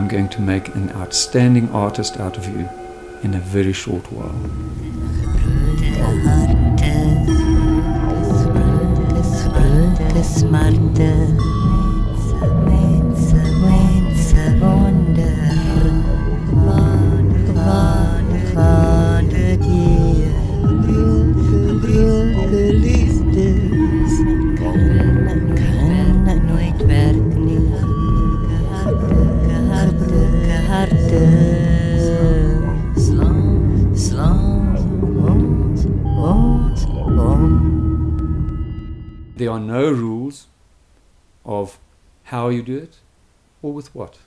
I'm going to make an outstanding artist out of you in a very short while. There are no rules of how you do it or with what.